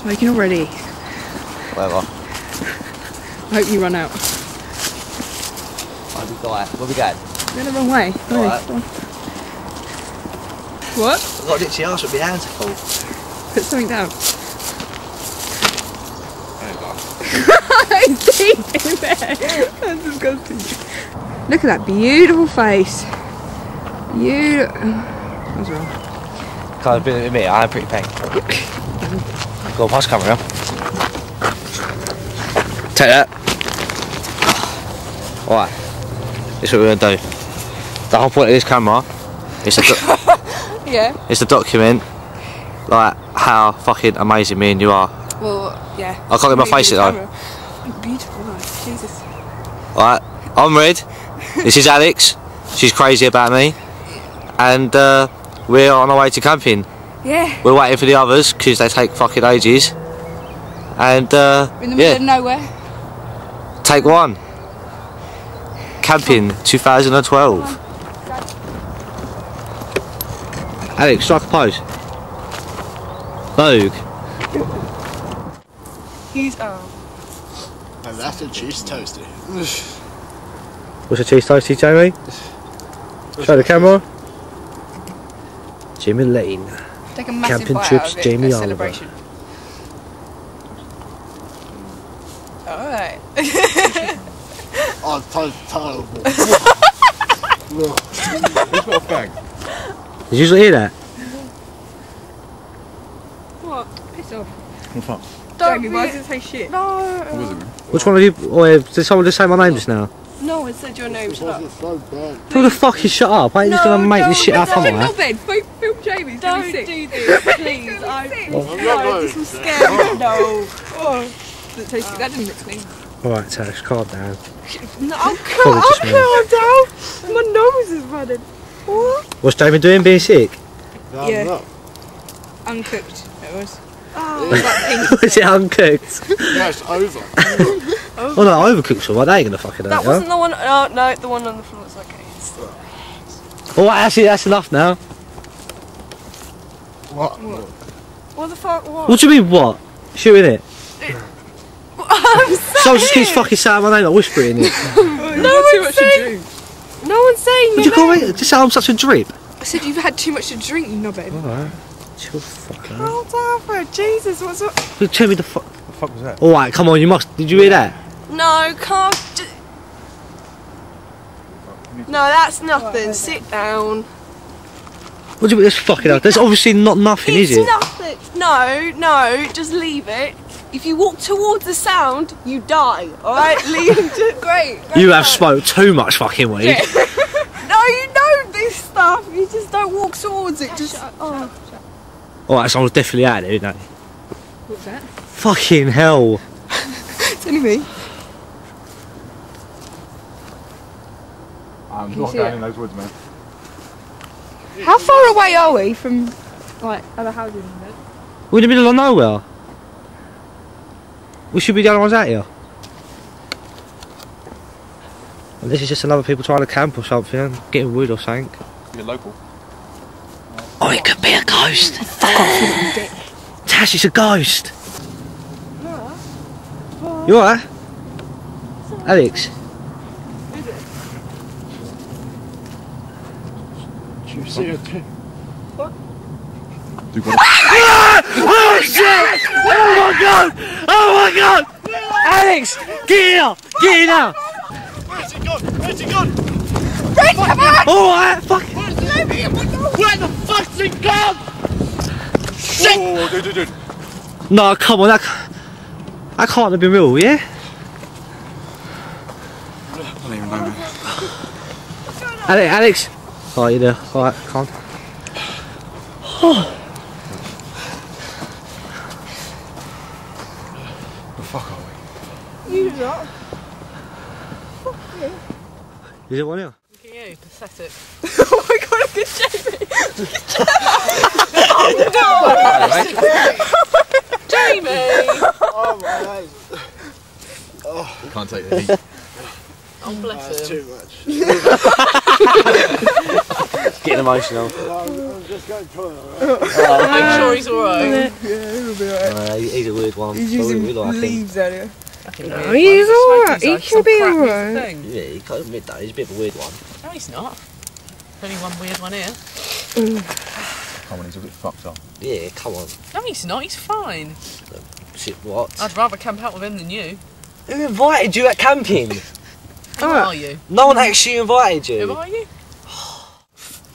smoking already. Whatever. I hope you run out. I'll be quiet. Where we going? We're going the wrong way. No, right. What? I've got an itchy arse with my hands full. Put something down. It's deep in there. That's disgusting. Look at that beautiful face. That was wrong. Can't be with me, I'm pretty pink. Go past camera. Take that. Alright, this is what we're going to do. The whole point of this camera is to document like how fucking amazing me and you are. Well, yeah. I can't get my face in though. Beautiful, like, Jesus. Alright, I'm Redd. This is Alex. She's crazy about me. And we're on our way to camping. Yeah. We're waiting for the others because they take fucking ages. And we're in the middle of nowhere. Take one. Camping 2012. Oh. Alex, strike a pose. Vogue. He's old. And that's a cheese toasty. What's a cheese toasty, Jamie? Show the camera. Jamie Lane. Take a massive camping trips, Jamie Oliver. Alright. Oh, that's terrible. Who's got a bang? Did you usually hear that? What? Piss off. What's up? Jamie, why does it say shit? No. What was it? Which one of you? Or did someone just say my name just now? No, I said your name, shut up. So who the fuck is shut up? I ain't just gonna make this shit up, am I? Film Jamie's gonna be sick. Don't do this, please. I'm scared. No. That didn't look clean. Alright, Tash, calm down. No, I'll calm down. My nose is running. What? What's Jamie doing, being sick? No, yeah. I'm not. Uncooked, it was. Oh, was it uncooked? No, it's over. Oh no, overcooked someone, they ain't gonna fucking that. That wasn't the one, no, the one on the floor is okay. Alright, that's enough now. What? What the fuck, what? What do you mean, what? Shooting it? I'm saying! Someone just keeps fucking saying my name, like whispering it. No one's saying Would you call me? Just say I'm such a drip. I said you've had too much to drink, you knobhead. Alright. Chill fuck out. Calm down, Jesus, what's up? Tell me the fuck. What the fuck was that? Alright, come on, you must. Did you hear that? No, can't. No, that's nothing. Right, sit down. What do you mean that's fucking up? That's obviously not nothing, is it? It's nothing. No, just leave it. If you walk towards the sound, you die, alright? Leave it. Great. You have smoked too much fucking weed. Yeah. No, you know this stuff. You just don't walk towards it. Just. Shut up. Alright, so I was definitely out of there, didn't I? What was that? Fucking hell! It's only me. I'm not going in those woods, man. How far away are we from, like, other houses in there? We're in the middle of nowhere. We should be the only ones out here. And this is just another people trying to camp or something, getting wood or something. You're local. Oh, it could be a ghost. Fuck off. Tash, it's a ghost. No. Well, you alright? Alex? Is it? Do you see it too? What? Oh shit! Oh my god! Oh my god! Alex! Get in! Get in now! Where's it gone? Where's it gone? Break the back! Alright, fuck! Where the fuck's it gone? Shit! Oh, dude. No, come on, that can't have been real, yeah? I don't even know, man. What's going on? Alex! Oh, you're there. Alright, come on. The fuck are we? You lot. Fuck you. Is it one here? Look at you, pathetic. Oh my god, look at Jamie! Look at Jamie! Oh no! Jamie! Oh my eyes. Oh. You can't take the heat. Oh bless him. That's too much. Getting emotional. I'm just going to make sure he's alright. Yeah, he'll be alright. He's a weird one. He's using leaves at it. No, he's alright. He can be alright. Yeah, he can't admit that. He's a bit of a weird one. No, he's not. There's only one weird one here. Come on, he's a bit fucked up. Yeah, come on. No, he's not. He's fine. Shit, what? I'd rather camp out with him than you. Who invited you at camping? Who are you? No one actually invited you. Who are you?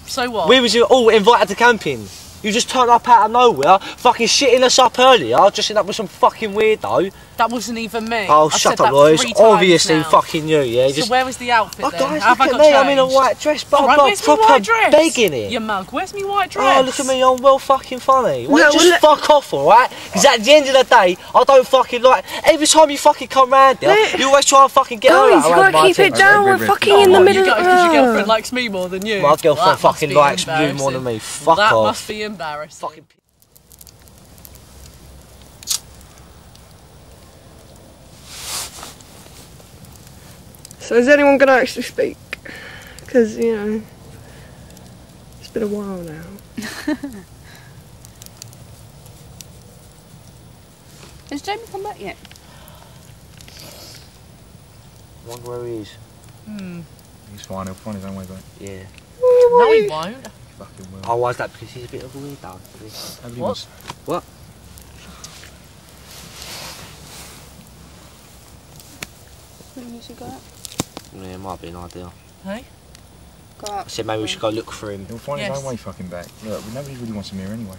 So what? We was all invited to camping. You just turned up out of nowhere, fucking shitting us up earlier, just ended up with some fucking weirdo. That wasn't even me. Oh, shut up, Roy. It's obviously fucking you, yeah. So where was the outfit then? Guys, look at me. I'm in a white dress, but I'm proper begging it. You mug, where's my white dress? Oh, look at me. I'm well fucking funny. Why don't you just fuck off, alright? Because at the end of the day, I don't fucking like... Every time you fucking come round here, you always try and fucking get out of my team. Guys, you gotta keep it down. We're fucking in the middle of... Because your girlfriend likes me more than you. My girlfriend fucking likes you more than me. Fuck off. That must be embarrassing. Fucking... So is anyone going to actually speak? Because, you know, it's been a while now. Has Jamie come back yet? I wonder where he is. Hmm. He's fine, he'll find his own way back. Yeah. No, he won't. He fucking will. Oh, why is that? Because he's a bit of a weirdo. What? What? Maybe you should go out. Yeah, it might be an idea. Hey? Go out. I said maybe we should go look for him. He'll find his own way fucking back. Look, nobody really wants him here anyway.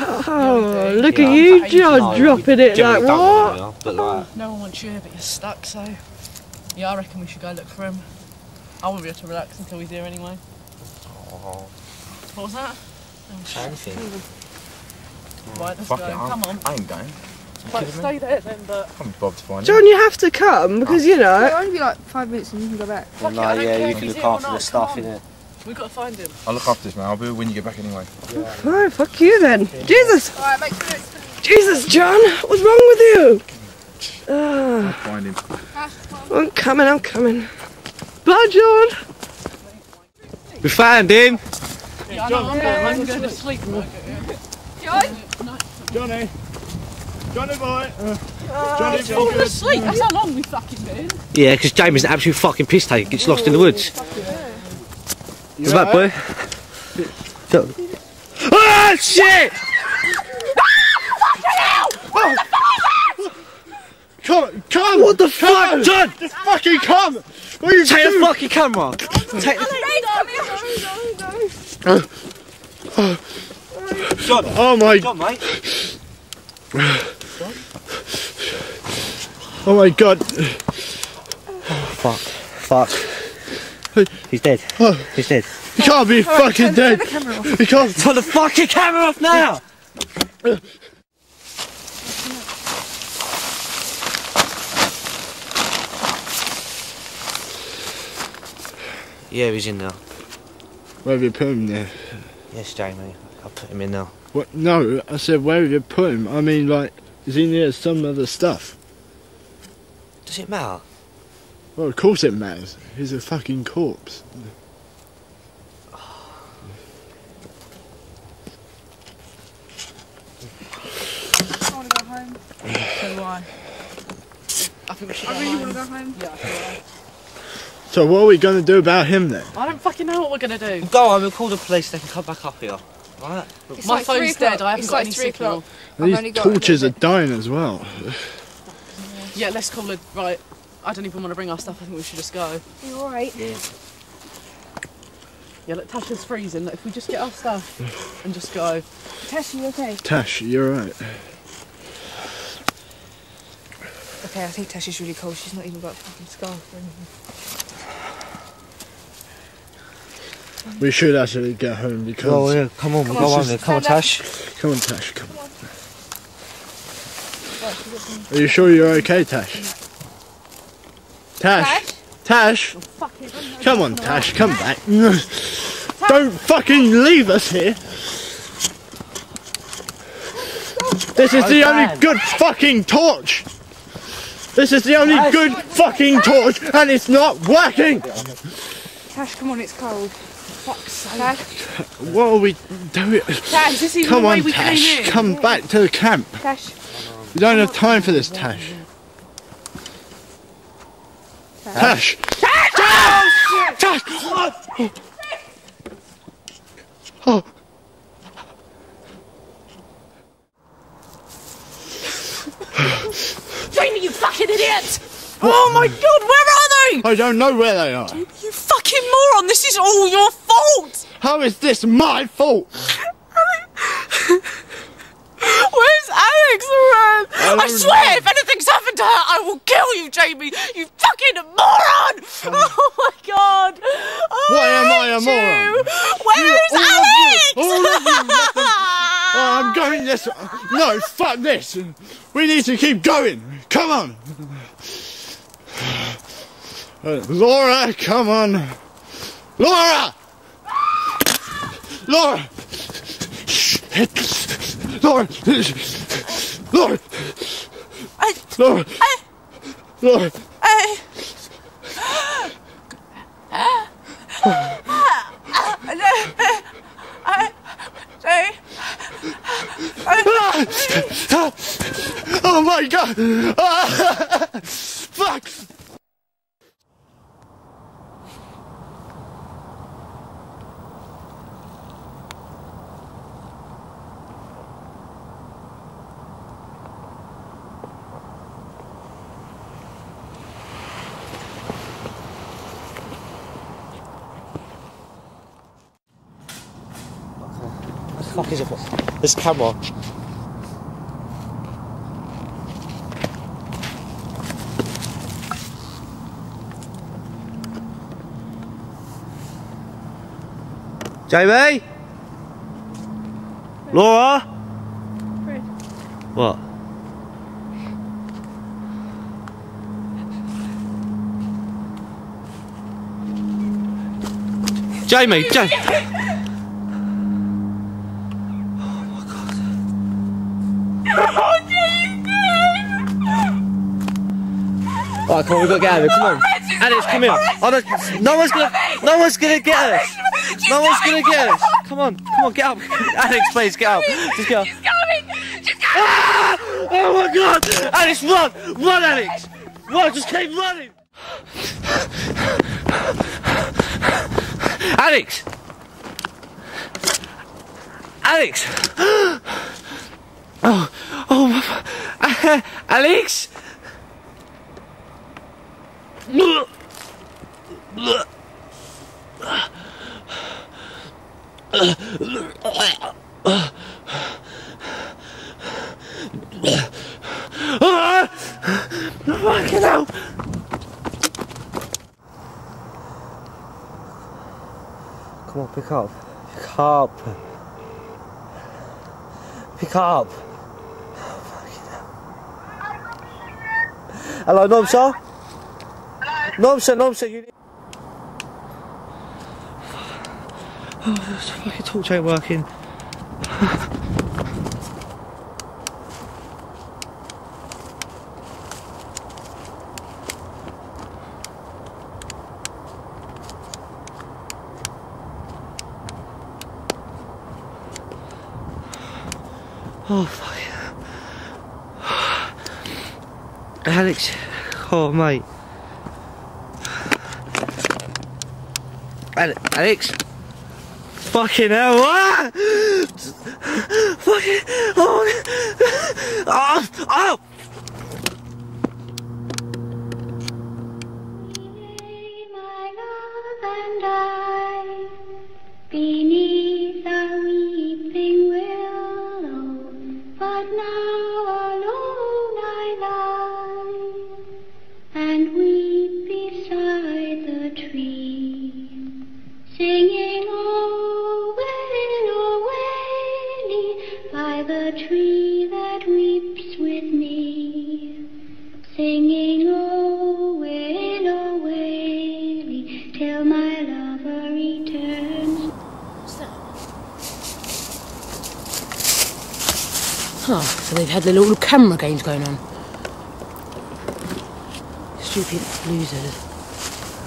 Oh, yeah, look at you, John, dropping it like what? Here, but like... No one wants you here, but you're stuck, so... Yeah, I reckon we should go look for him. I won't be able to relax until he's here anyway. Oh. What was that? Anything. Oh, right, let's go. Come on. I ain't going. Like, stay there then, but... I'm bothered to find John, you have to come, because, you know... It'll only be like 5 minutes and you can go back. Well, no, yeah, you can look after the stuff, innit? We've got to find him. I'll look after this, man. I'll be when you get back anyway. Yeah. Alright, fuck you then. Yeah. Jesus! Alright, make sure it's... Jesus, John! What's wrong with you? I'll find him. I'm coming, I'm coming. Bye, John! We found him! Yeah, John, I'm going to sleep. John? Johnny! Johnny boy! Johnny's fallen asleep! That's how long we've fucking been! Yeah, because Jamie's an absolute fucking piss take, gets lost in the woods. What's that, boy? Oh shit! Fucking hell! Come, come! What the fuck, John? Just fucking come! What are you doing? Take the fucking camera! Take the... John! Oh my... John, mate! Oh my god. Oh, fuck. Fuck. He's dead. He's dead. He can't be fucking dead. He can't. Turn the fucking camera off now! Yeah, he's in there. Where have you put him there? Yes, Jamie. I'll put him in there. What? No, I said where have you put him? I mean, like, is he near some other stuff? Does it matter? Well, of course it matters. He's a fucking corpse. Oh. I want to go home. So do I. I think we should go home. I really want to go home. Yeah, I think. So what are we going to do about him then? I don't fucking know what we're going to do. Go on, we'll call the police, they can come back up here. Right. My like phone's dead, I haven't got any signal. These torches are dying as well. Yeah, let's call it. Right, I don't even want to bring our stuff, I think we should just go. You alright? Yeah. Yeah, look, Tasha's freezing. Look, if we just get our stuff and just go. Tash, you okay? Tash, you're alright. Okay, I think Tash is really cold, she's not even got a fucking scarf or anything. We should actually get home because... Oh yeah, come on, we'll go on there. Come on, Tash. Come on, Tash, come on. Are you sure you're okay, Tash? Tash? Tash? Come on, Tash, come back. Don't fucking leave us here. This is the only good fucking torch. This is the only good fucking torch and it's not working. Tash, come on, it's cold. fuck's sake. Tash. What are we doing? Tash, this is the way we came in. Come on, Tash. Come back to the camp. Tash. We don't have time for this, Tash. Tash! Tash! Tash! Tash! Oh! Oh! Jamie, you fucking idiot! What? Oh my god, where are they? I don't know where they are. Jamie, you fucking moron, this is all your fault! How is this my fault? Where's Alex around? I swear, if anything's happened to her, I will kill you, Jamie! You fucking moron! Oh my god! Oh, why am I a moron? Where's Alex? Oh, I'm going this way. No, fuck this! We need to keep going! Come on! Laura, come on! Laura! Laura! Laura! Laura! Laura! Laura! Oh my god! Fuck! What the fuck is it? This camera. Jamie? Fred. Laura? Fred. What? Jamie, Jamie! Alright, come on, we've got to get out of here, come on. Alex, come here. No one's gonna get us. No one's gonna get us. Come on, get up. Alex, please, get up. Just get up. She's coming! She's coming! Ah! Oh my god! Alex, run! Run, Alex! Run, just keep running! Alex! Alex! Oh, Alex! Get out! Come on, pick up. Pick up. Pick up. Hello, Nomsa? Nomsa, you... Oh, there's a fucking torch ain't working. Oh, fuck yeah. Alex, oh, mate. Alex? Fucking hell, ah! Fucking, oh, oh, oh! Leaving my love and I beneath a weeping willow, but now alone I lie and weep beside the tree, singing by the tree that weeps with me, singing oh waily, oh waily, till my lover returns. What's that? Oh, so they've had their little camera games going on. Stupid losers.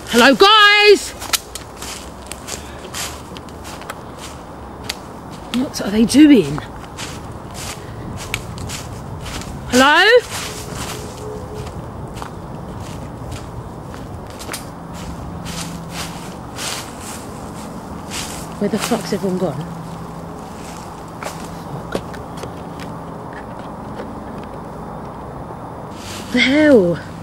Hello, guys! What are they doing? Hello? Where the fuck's everyone gone? Fuck. What the hell?